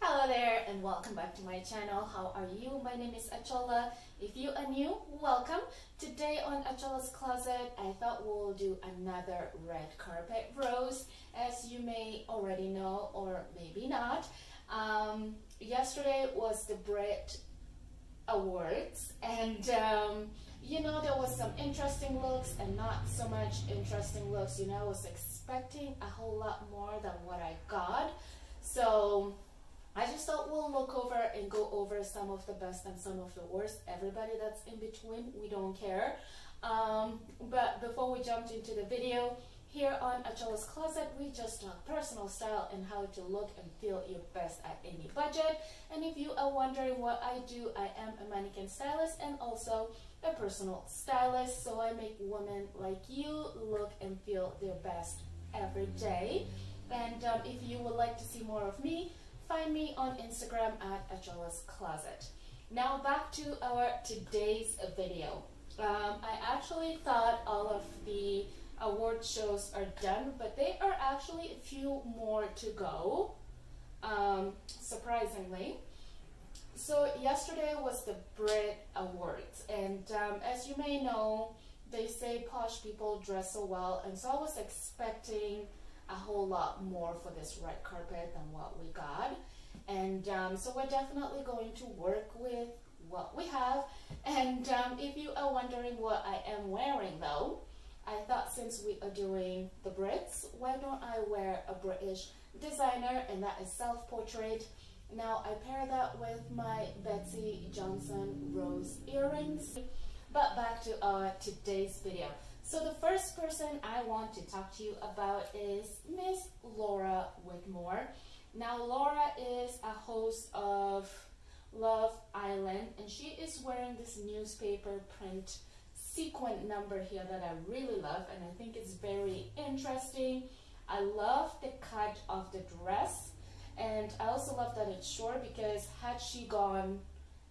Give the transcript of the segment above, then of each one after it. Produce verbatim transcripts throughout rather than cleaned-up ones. Hello there and welcome back to my channel. How are you? My name is Achola. If you are new, welcome. Today on Achola's Closet, I thought we'll do another red carpet roast, as you may already know or maybe not. Um, yesterday was the Brit Awards, and um, you know, there was some interesting looks and not so much interesting looks. You know, I was expecting a whole lot more than what I got. So I just thought we'll look over and go over some of the best and some of the worst. Everybody that's in between, we don't care. Um, but before we jumped into the video, here on Achola's Closet, we just talk personal style and how to look and feel your best at any budget. And if you are wondering what I do, I am a mannequin stylist and also a personal stylist. So I make women like you look and feel their best every day. And um, if you would like to see more of me, find me on Instagram at Achola's Closet. Now back to our today's video. Um, I actually thought all of the award shows are done, but they are actually a few more to go, um, surprisingly. So yesterday was the Brit Awards, and um, as you may know, they say posh people dress so well, and so I was expecting a whole lot more for this red carpet than what we got. And um, so we're definitely going to work with what we have. And um, if you are wondering what I am wearing though, I thought since we are doing the Brits, why don't I wear a British designer, and that is Self-Portrait. Now I pair that with my Betsy Johnson rose earrings. But back to our today's video. So the first person I want to talk to you about is Miss Laura Whitmore. Now Laura is a host of Love Island, and she is wearing this newspaper print sequin number here that I really love, and I think it's very interesting. I love the cut of the dress, and I also love that it's short, because had she gone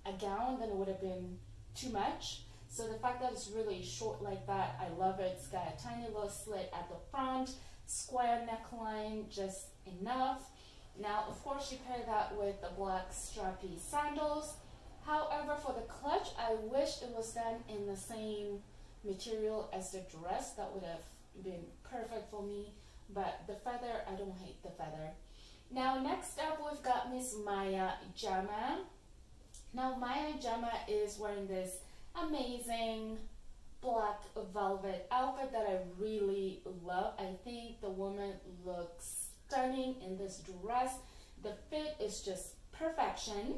a gown then it would have been too much. So the fact that it's really short like that, I love it. It's got a tiny little slit at the front, square neckline, just enough. Now of course you pair that with the black strappy sandals. However, for the clutch, I wish it was done in the same material as the dress. That would have been perfect for me, but the feather, I don't hate the feather. Now next up, we've got Miss Maya Jama. Now Maya Jama is wearing this amazing black velvet outfit that I really love. I think the woman looks stunning in this dress. The fit is just perfection.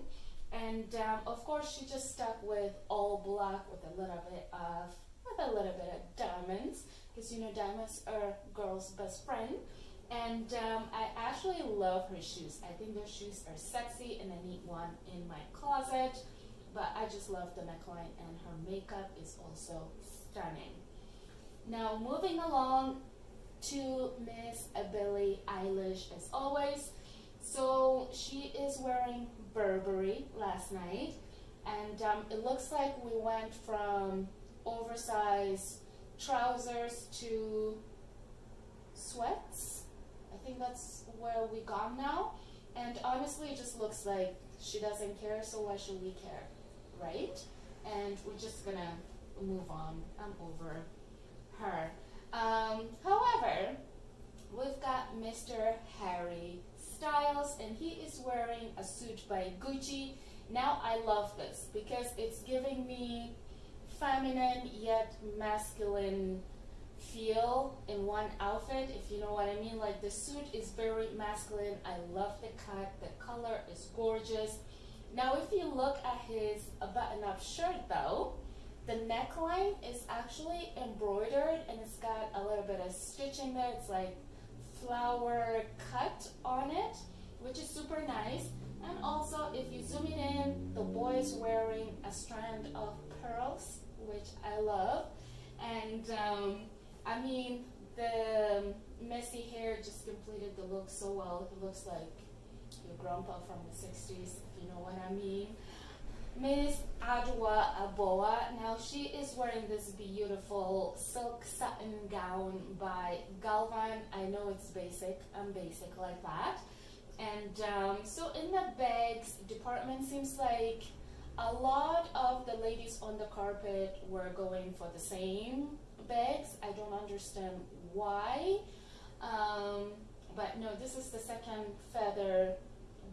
And um, of course, she just stuck with all black with a little bit of with a little bit of diamonds, because you know diamonds are girls' best friend. And um, I actually love her shoes. I think those shoes are sexy, and I need one in my closet. But I just love the neckline, and her makeup is also stunning. Now moving along to Miss Billie Eilish, as always. So she is wearing Burberry last night, and um, it looks like we went from oversized trousers to sweats. I think that's where we got now, and honestly it just looks like she doesn't care, so why should we care, right? And we're just gonna move on. I'm over her. Um, however, we've got Mister Harry Styles, and he is wearing a suit by Gucci. Now I love this because it's giving me feminine yet masculine feel in one outfit, if you know what I mean. Like the suit is very masculine. I love the cut, the color is gorgeous. Now if you look at his button-up shirt though, the neckline is actually embroidered, and it's got a little bit of stitching there. It's like flower cut on it, which is super nice. And also if you zoom it in, the boy is wearing a strand of pearls, which I love. And um, I mean, the messy hair just completed the look so well. He looks like your grandpa from the sixties, if you know what I mean. Miss Adwoa Aboah. Now she is wearing this beautiful silk satin gown by Galvan. I know it's basic, I'm basic like that. And um, so in the bags department, seems like a lot of the ladies on the carpet were going for the same bags. I don't understand why. Um, but no, this is the second feather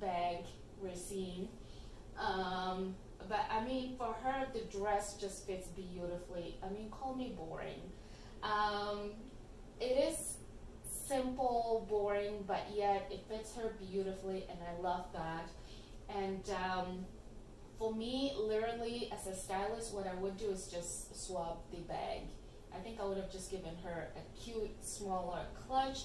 bag, Racine. Um, but I mean, for her, the dress just fits beautifully. I mean, call me boring. Um, it is simple, boring, but yet it fits her beautifully, and I love that. And um, for me, literally, as a stylist, what I would do is just swap the bag. I think I would have just given her a cute, smaller clutch.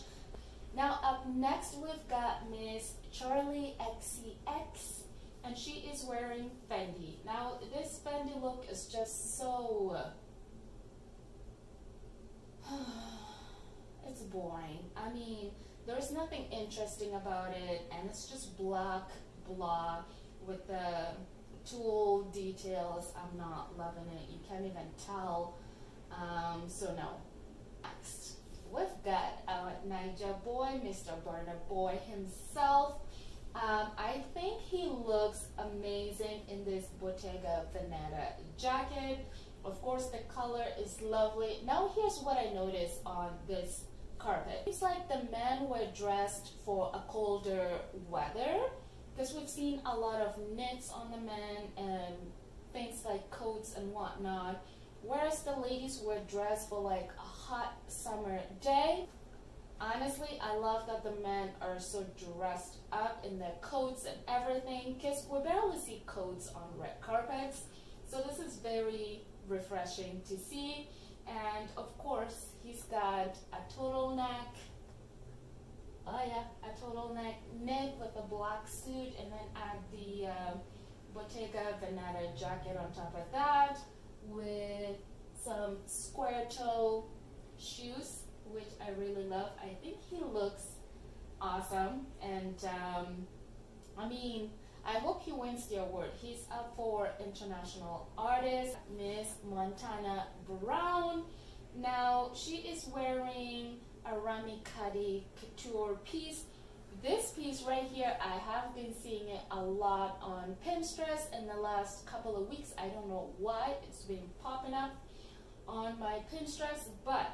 Now, up next, we've got Miss Charlie X C X. And she is wearing Fendi. Now, this Fendi look is just so... it's boring. I mean, there's nothing interesting about it, and it's just black, blah, with the tulle details. I'm not loving it. You can't even tell. Um, so, no. Next, we've got our Naija boy, Mister Burna Boy himself. Um, I think he looks amazing in this Bottega Veneta jacket. Of course, the color is lovely. Now, here's what I noticed on this carpet. It's like the men were dressed for a colder weather, because we've seen a lot of knits on the men and things like coats and whatnot, whereas the ladies were dressed for like a hot summer day. Honestly, I love that the men are so dressed up in their coats and everything, because we barely see coats on red carpets. So this is very refreshing to see. And of course, he's got a turtleneck neck. Oh yeah, a turtleneck knit with a black suit, and then add the uh, Bottega Veneta jacket on top of that with some square toe shoes, which I really love. I think he looks awesome, and um, I mean, I hope he wins the award. He's up for international artist, Miss Montana Brown. Now, she is wearing a Rami Kadi couture piece. This piece right here, I have been seeing it a lot on Pinterest in the last couple of weeks. I don't know why it's been popping up on my Pinterest, but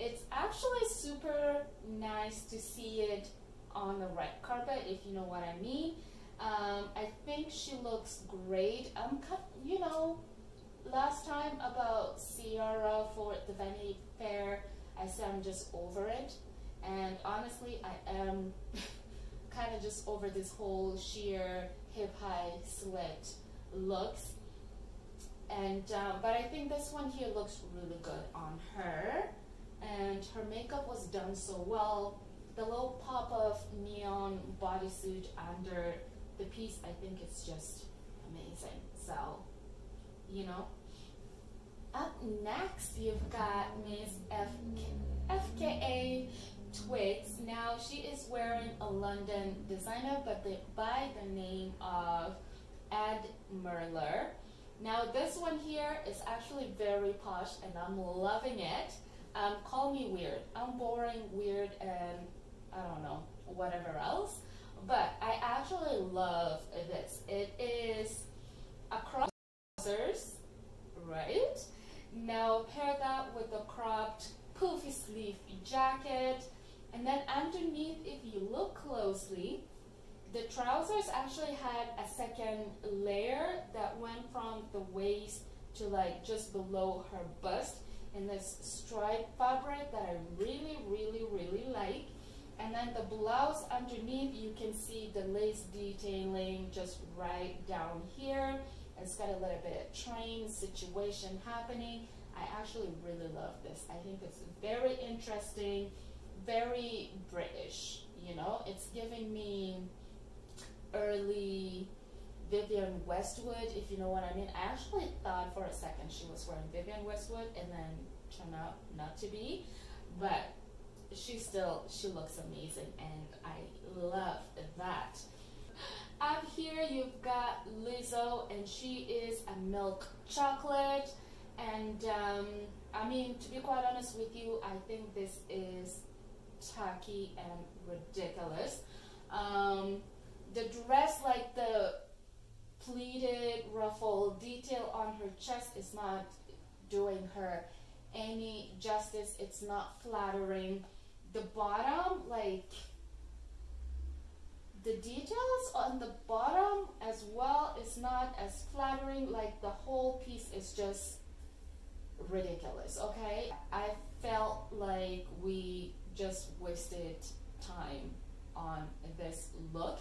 it's actually super nice to see it on the red carpet, if you know what I mean. Um, I think she looks great. I'm, you know, last time about Ciara for the Vanity Fair, I said I'm just over it. And honestly, I am kind of just over this whole sheer hip-high slit looks. And, um, but I think this one here looks really good on her. And her makeup was done so well. The little pop of neon bodysuit under the piece, I think it's just amazing. So, you know. Up next, you've got Miss F K A Twigs. Now, she is wearing a London designer, but they, by the name of Ed Marler. Now, this one here is actually very posh, and I'm loving it. Um, call me weird. I'm boring, weird, and I don't know, whatever else. But I actually love this. It is a cropped trousers, right? Now pair that with the cropped poofy sleeve jacket. And then underneath, if you look closely, the trousers actually had a second layer that went from the waist to like just below her bust, in this striped fabric that I really, really, really like. And then the blouse underneath, you can see the lace detailing just right down here. It's got a little bit of train situation happening. I actually really love this. I think it's very interesting, very British, you know? It's giving me early Vivienne Westwood, if you know what I mean. I actually thought for a second she was wearing Vivienne Westwood, and then turned out not to be, but she still, she looks amazing, and I love that. Up here you've got Lizzo, and she is a milk chocolate. And um, I mean, to be quite honest with you, I think this is tacky and ridiculous. Um, the dress, like the pleated ruffle detail on her chest, is not doing her any justice. It's not flattering. The bottom, like the details on the bottom as well, is not as flattering. Like the whole piece is just ridiculous. Okay, I felt like we just wasted time on this look.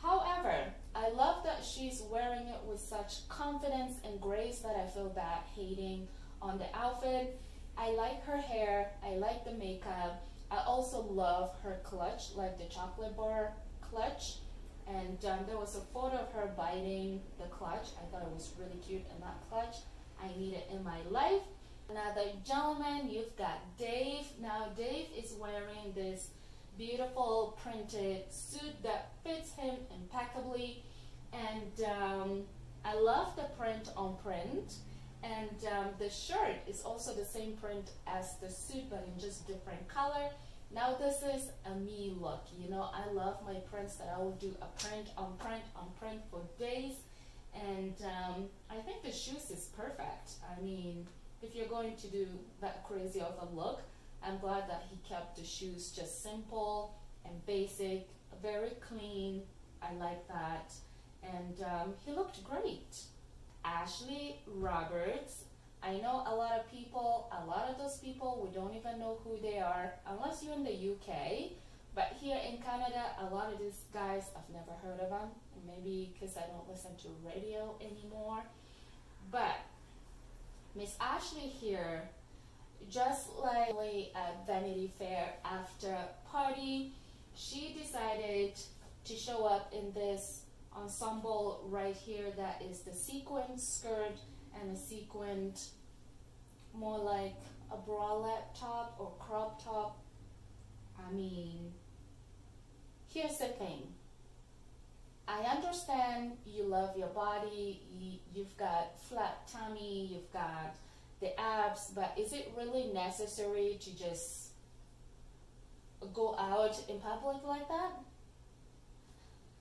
However, I love that she's wearing it with such confidence and grace that I feel bad hating on the outfit. I like her hair, I like the makeup. I also love her clutch, like the chocolate bar clutch. And um, there was a photo of her biting the clutch. I thought it was really cute, and that clutch I need it in my life. Another gentleman, you've got Dave. Now Dave is wearing this beautiful printed suit that fits him impeccably, and um, I love the print on print, and um, the shirt is also the same print as the suit but in just different color. Now this is a me look, you know, I love my prints that I will do a print on print on print for days. And um, I think the shoes is perfect. I mean, if you're going to do that crazy of a look, I'm glad that he kept the shoes just simple and basic, very clean. I like that. And um, he looked great. Ashley Roberts. I know a lot of people, a lot of those people, we don't even know who they are, unless you're in the U K. But here in Canada, a lot of these guys, I've never heard of them. Maybe because I don't listen to radio anymore. But Miss Ashley here, just like at Vanity Fair after party, she decided to show up in this ensemble right here that is the sequined skirt and a sequined, more like a bralette top or crop top. I mean, here's the thing. I understand you love your body, you've got flat tummy, you've got the abs, but is it really necessary to just go out in public like that?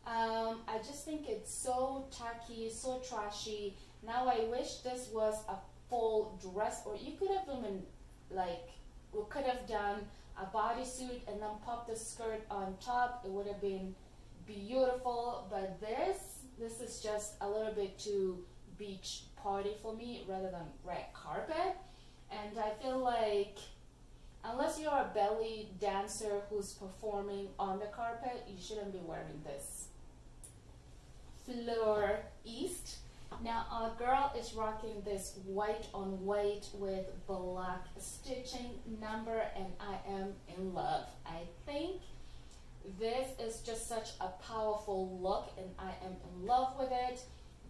Um, I just think it's so tacky, so trashy. Now I wish this was a full dress, or you could have even, like, we could have done a bodysuit and then pop the skirt on top. It would have been beautiful, but this this is just a little bit too beach party for me rather than red carpet. And I feel like unless you're a belly dancer who's performing on the carpet, you shouldn't be wearing this. Fleur East. Now our girl is rocking this white on white with black stitching number, and I am in love. I think this is just such a powerful look, and I am in love with it.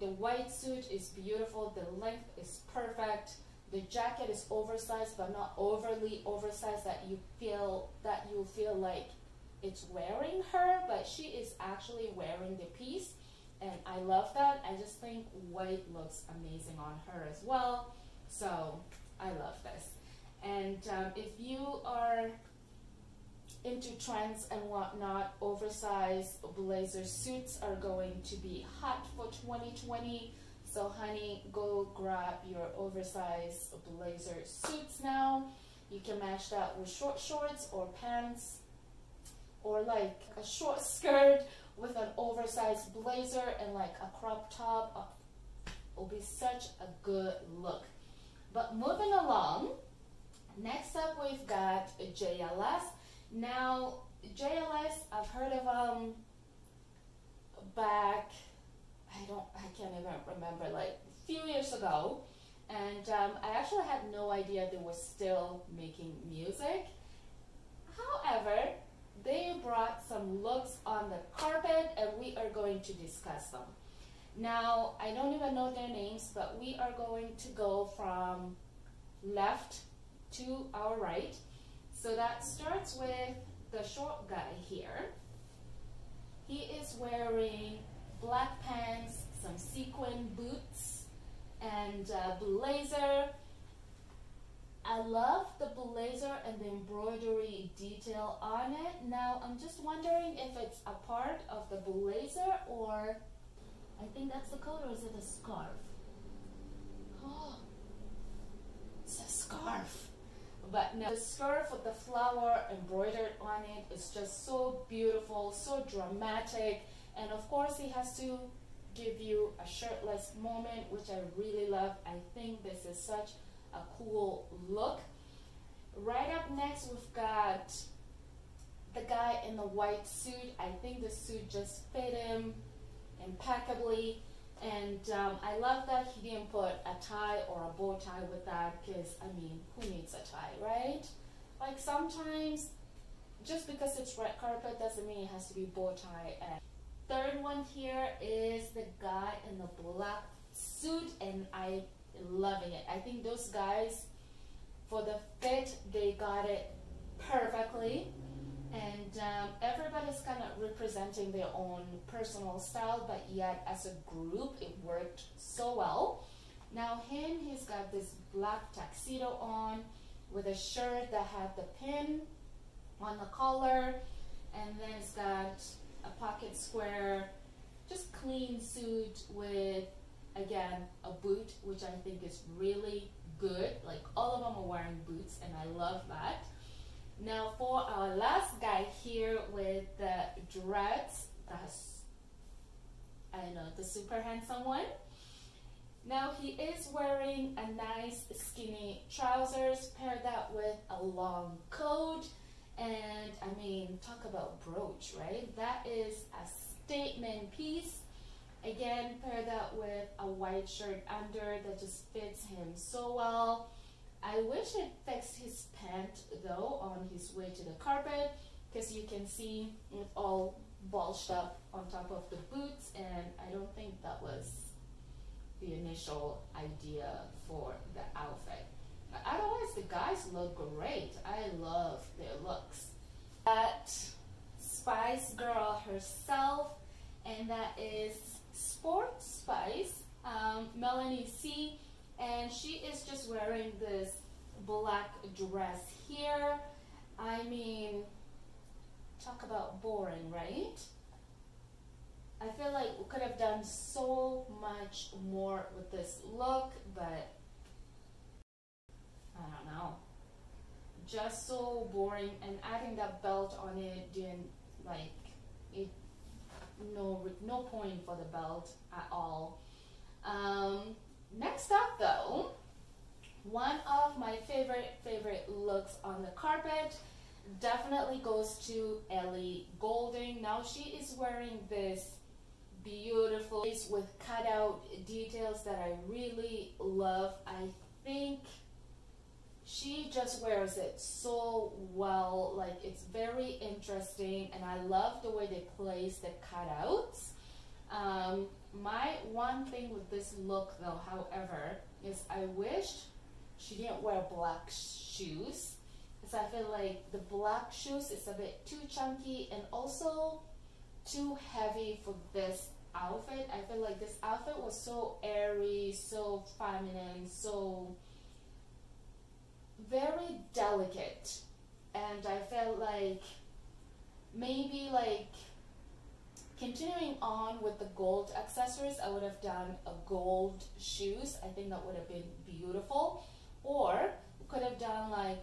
The white suit is beautiful, the length is perfect, the jacket is oversized but not overly oversized that you feel that you feel like it's wearing her, but she is actually wearing the piece, and I love that. I just think white looks amazing on her as well, so I love this. And um, if you are into trends and whatnot, oversized blazer suits are going to be hot for twenty twenty. So honey, go grab your oversized blazer suits now. You can match that with short shorts or pants, or like a short skirt with an oversized blazer and like a crop top. It'll be such a good look. But moving along, next up we've got J L S. Now, J L S, I've heard of them back, I don't, I can't even remember, like a few years ago, and um, I actually had no idea they were still making music. However, they brought some looks on the carpet, and we are going to discuss them. Now, I don't even know their names, but we are going to go from left to our right. So that starts with the short guy here. He is wearing black pants, some sequin boots, and uh, blazer. I love the blazer and the embroidery detail on it. Now, I'm just wondering if it's a part of the blazer or, I think that's the coat, or is it a scarf? Oh, it's a scarf. But no, the scarf with the flower embroidered on it is just so beautiful, so dramatic. And of course, he has to give you a shirtless moment, which I really love. I think this is such a cool look. Right up next, we've got the guy in the white suit. I think the suit just fit him impeccably, and um, I love that he didn't put a tie or a bow tie with that, because I mean, who needs a tie, right? Like, sometimes just because it's red carpet doesn't mean it has to be bow tie. And third one here is the guy in the black suit, and I loving it. I think those guys, for the fit, they got it perfectly, and um, everybody's kind of representing their own personal style, but yet as a group it worked so well. Now him, he's got this black tuxedo on with a shirt that had the pin on the collar, and then it's got a pocket square, just clean suit with, again, a boot, which I think is really good. Like, all of them are wearing boots, and I love that. Now for our last guy here with the dreads, that's, I know, the super handsome one. Now he is wearing a nice skinny trousers, pair that with a long coat, and I mean, talk about brooch, right? That is a statement piece. Again, pair that with a white shirt under that just fits him so well. I wish it fixed his pant though on his way to the carpet, because you can see it's all bulged up on top of the boots, and I don't think that was the initial idea for the outfit. But otherwise, the guys look great. I love their looks. That Spice Girl herself, and that is Sport Spice, um, Melanie C, and she is just wearing this black dress here. I mean, talk about boring, right? I feel like we could have done so much more with this look, but I don't know, just so boring. And adding that belt on it didn't, like, it No, no point for the belt at all. Um, next up though, one of my favorite, favorite looks on the carpet definitely goes to Ellie Goulding. Now she is wearing this beautiful piece with cutout details that I really love. I think she just wears it so well. Like, it's very interesting, and I love the way they place the cutouts. Um, my one thing with this look though, however, is I wished she didn't wear black shoes, because I feel like the black shoes is a bit too chunky and also too heavy for this outfit. I feel like this outfit was so airy, so feminine, so very delicate, and I felt like maybe, like, continuing on with the gold accessories, I would have done a gold shoes. I think that would have been beautiful. Or we could have done like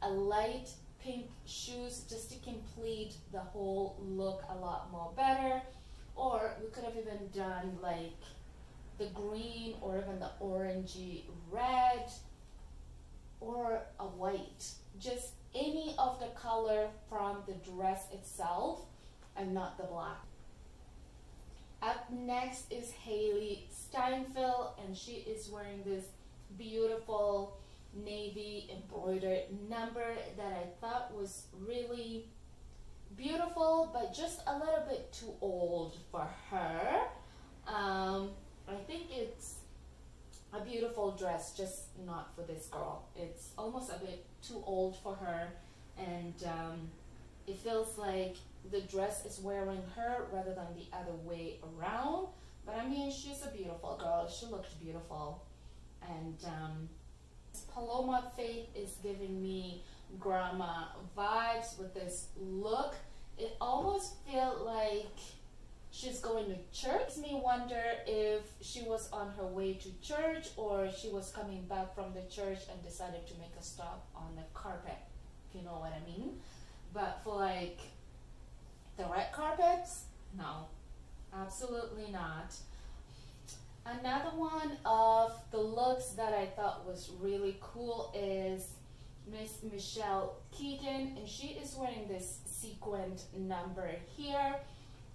a light pink shoes just to complete the whole look a lot more better. Or we could have even done like the green or even the orangey red, or a white, just any of the color from the dress itself and not the black. Up next is Haley Steinfeld, and she is wearing this beautiful navy embroidered number that I thought was really beautiful, but just a little bit too old for her. Um, I think it's a beautiful dress, just not for this girl. It's almost a bit too old for her, and um, It feels like the dress is wearing her rather than the other way around. But I mean, she's a beautiful girl. She looked beautiful. And um, Paloma Faith is giving me grandma vibes with this look. It almost felt like she's going to church. Makes me wonder if she was on her way to church or she was coming back from the church and decided to make a stop on the carpet, if you know what I mean. But for like the red carpets, no, absolutely not. Another one of the looks that I thought was really cool is Miss Michelle Keegan, and she is wearing this sequined number here.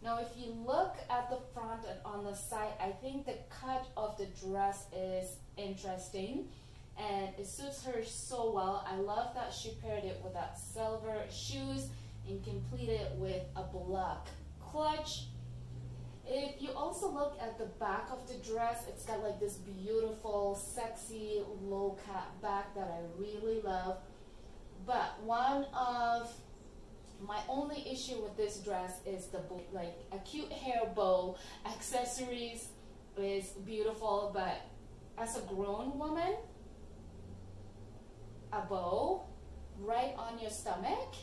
Now, if you look at the front and on the side, I think the cut of the dress is interesting and it suits her so well. I love that she paired it with that silver shoes and completed it with a black clutch. If you also look at the back of the dress, it's got like this beautiful, sexy, low cut back that I really love. But one of my only issue with this dress is the like a cute hair bow. Accessories is beautiful, but as a grown woman, a bow right on your stomach,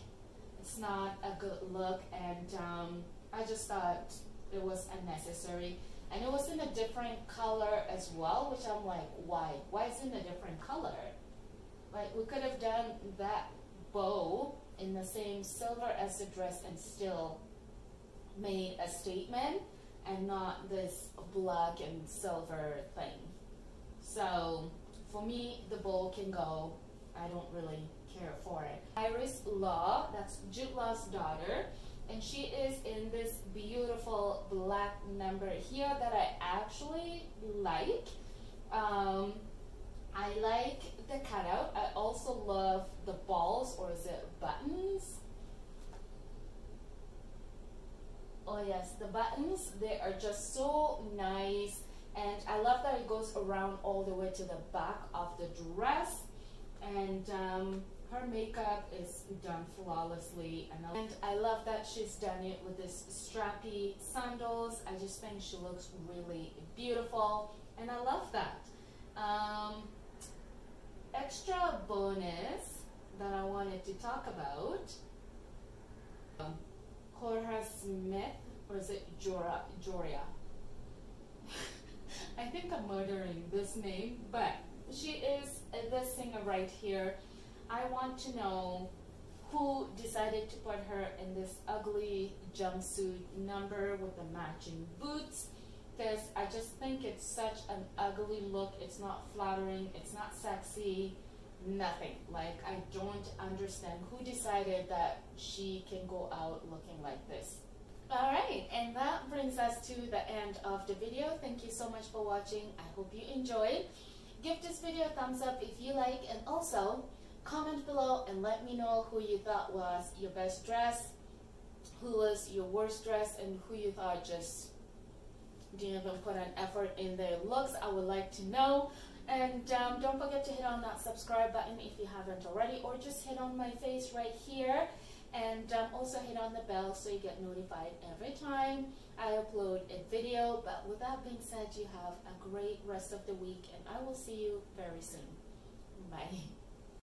it's not a good look. And um, I just thought it was unnecessary, and it was in a different color as well, which I'm like, why? Why is it in a different color? Like, we could have done that bow in the same silver as the dress and still made a statement and not this black and silver thing. So for me, the bow can go. I don't really care for it. Iris Law, that's Jude Law's daughter, and she is in this beautiful black number here that I actually like. Um, I like the cutout. I also love the balls, or is it buttons? Oh yes, the buttons, they are just so nice. And I love that it goes around all the way to the back of the dress. And um, her makeup is done flawlessly, and I love that she's done it with this strappy sandals. I just think she looks really beautiful, and I love that. Um, extra bonus that I wanted to talk about, um, Cora Smith, or is it Jora, Joria? I think I'm murdering this name, but she is the singer right here. I want to know who decided to put her in this ugly jumpsuit number with the matching boots, because I just think it's such an ugly look. It's not flattering, it's not sexy, nothing. Like, I don't understand who decided that she can go out looking like this. All right, and that brings us to the end of the video. Thank you so much for watching. I hope you enjoyed. Give this video a thumbs up if you like, and also comment below and let me know who you thought was your best dress, who was your worst dress, and who you thought just didn't even put an effort in their looks. I would like to know. And um, don't forget to hit on that subscribe button if you haven't already, or just hit on my face right here. And um, also hit on the bell so you get notified every time I upload a video. But with that being said, you have a great rest of the week, and I will see you very soon. Bye.